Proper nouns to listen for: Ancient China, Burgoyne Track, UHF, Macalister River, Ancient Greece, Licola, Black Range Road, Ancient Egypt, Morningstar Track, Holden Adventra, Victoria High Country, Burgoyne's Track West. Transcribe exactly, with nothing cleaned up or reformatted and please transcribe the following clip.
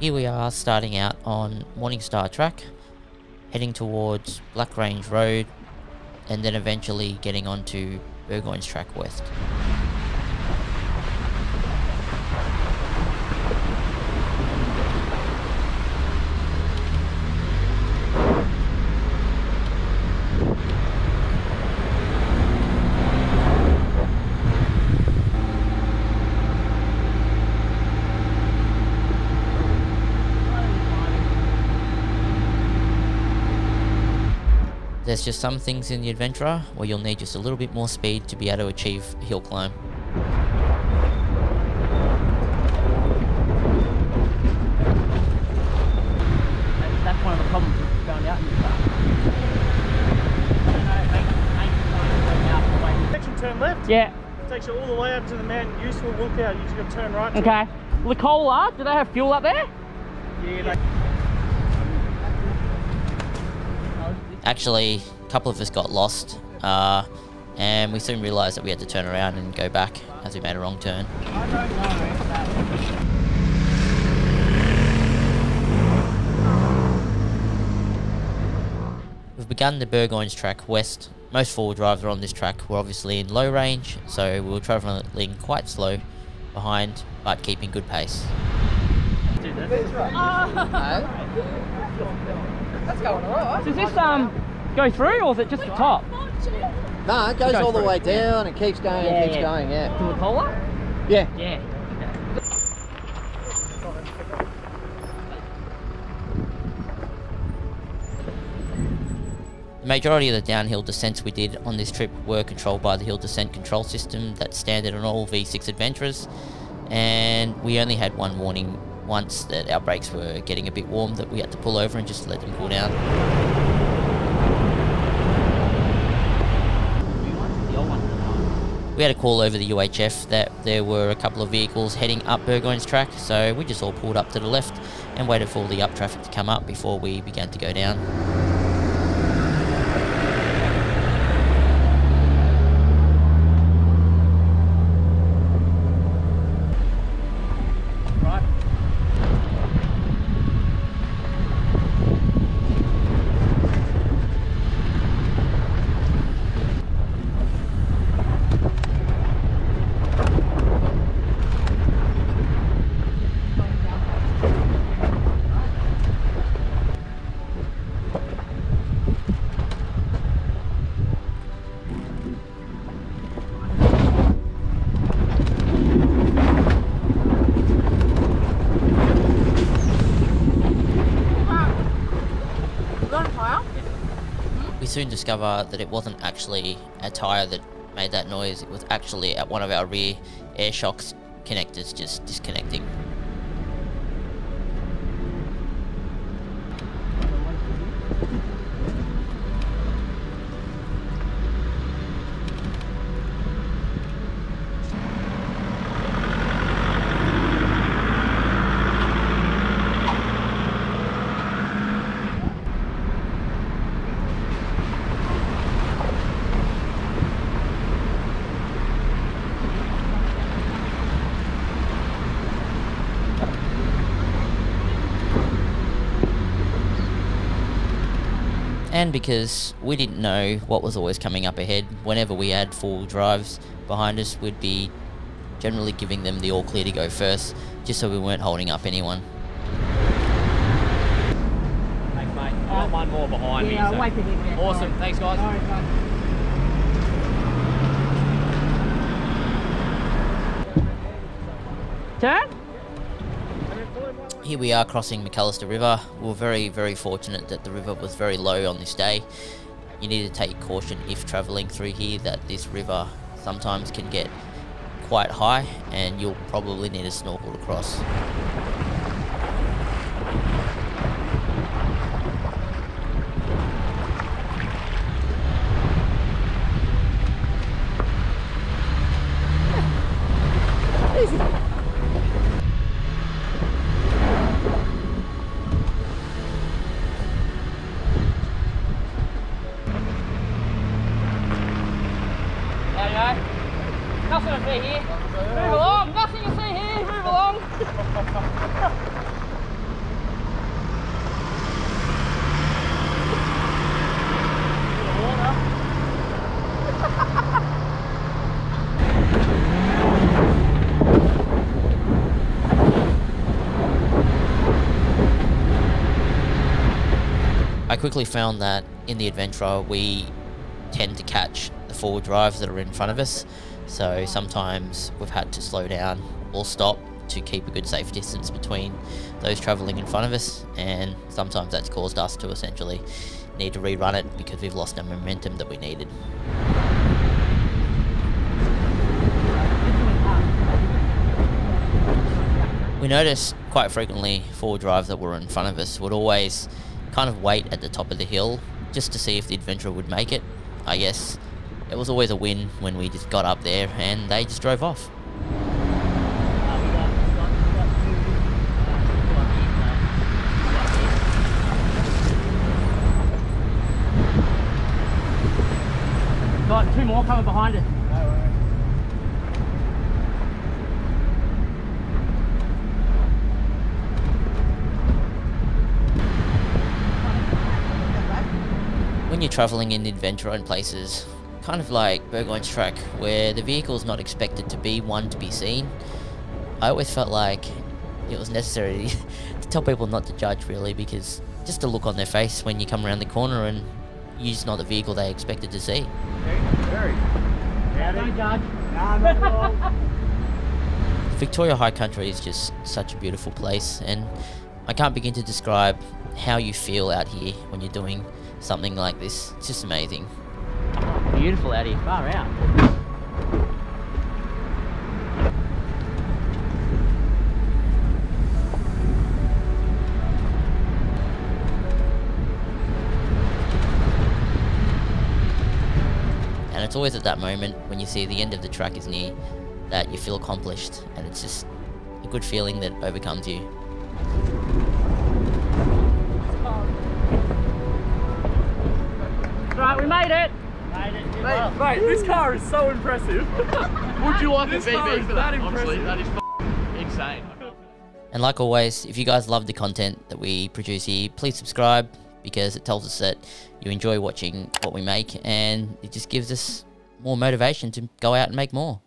Here we are starting out on Morningstar Track, heading towards Black Range Road, and then eventually getting onto Burgoyne's Track West. There's just some things in the Adventurer where you'll need just a little bit more speed to be able to achieve hill climb. That's one of the problems we found out in the car. I don't know, section turn left? Yeah. It takes you all the way up to the man useful lookout. You just got to turn right. Okay. Licola, do they have fuel up there? Yeah, they... Actually, a couple of us got lost, uh, and we soon realised that we had to turn around and go back as we made a wrong turn. I don't know if that... We've begun the Burgoyne's Track West. Most four-wheel drives are on this track. We're obviously in low range, so we're travelling quite slow behind, but keeping good pace. Let's do this. Oh. That's going alright. Does this um go through, or is it just the top? No, it goes, it goes all through. The way down and keeps going, yeah, and keeps yeah. going, yeah. To the collar? Yeah. Yeah. The majority of the downhill descents we did on this trip were controlled by the hill descent control system that's standard on all V six Adventurers, and we only had one warning once that our brakes were getting a bit warm, that we had to pull over and just let them cool down. We had a call over the U H F that there were a couple of vehicles heading up Burgoyne's Track, so we just all pulled up to the left and waited for all the up traffic to come up before we began to go down. Soon discover that it wasn't actually a tyre that made that noise, it was actually at one of our rear air shocks connectors just disconnecting. And because we didn't know what was always coming up ahead, whenever we had four-wheel drives behind us, we'd be generally giving them the all clear to go first, just so we weren't holding up anyone. Thanks, mate. I got one more behind me. Yeah, wait for him, yeah. Awesome. Thanks, guys. All right, guys. Turn. Here we are crossing Macalister River. We were very, very fortunate that the river was very low on this day. You need to take caution if travelling through here, that this river sometimes can get quite high and you'll probably need a snorkel to cross. Nothing to see here. Move along. Nothing to see here. Move along. I quickly found that in the adventure we tend to catch the forward drives that are in front of us, so sometimes we've had to slow down or stop to keep a good safe distance between those travelling in front of us, and sometimes that's caused us to essentially need to rerun it because we've lost the momentum that we needed. We noticed quite frequently forward drives that were in front of us would always kind of wait at the top of the hill just to see if the adventurer would make it. I guess it was always a win when we just got up there and they just drove off. Got two more coming behind us. When you're travelling in adventure in places, kind of like Burgoyne's Track, where the vehicle's not expected to be one to be seen, I always felt like it was necessary to tell people not to judge really, because just the look on their face when you come around the corner and you're just not the vehicle they expected to see. Very, very. Don't judge. Nah, not at all. Victoria High Country is just such a beautiful place, and I can't begin to describe how you feel out here when you're doing something like this. It's just amazing. Beautiful out here, far out. And it's always at that moment when you see the end of the track is near that you feel accomplished, and it's just a good feeling that overcomes you. Right, we made it! Made it, mate, well. Mate, this car is so impressive. Would you like this a V V for that? Honestly, that is f***ing insane. And like always, if you guys love the content that we produce here, please subscribe, because it tells us that you enjoy watching what we make, and it just gives us more motivation to go out and make more.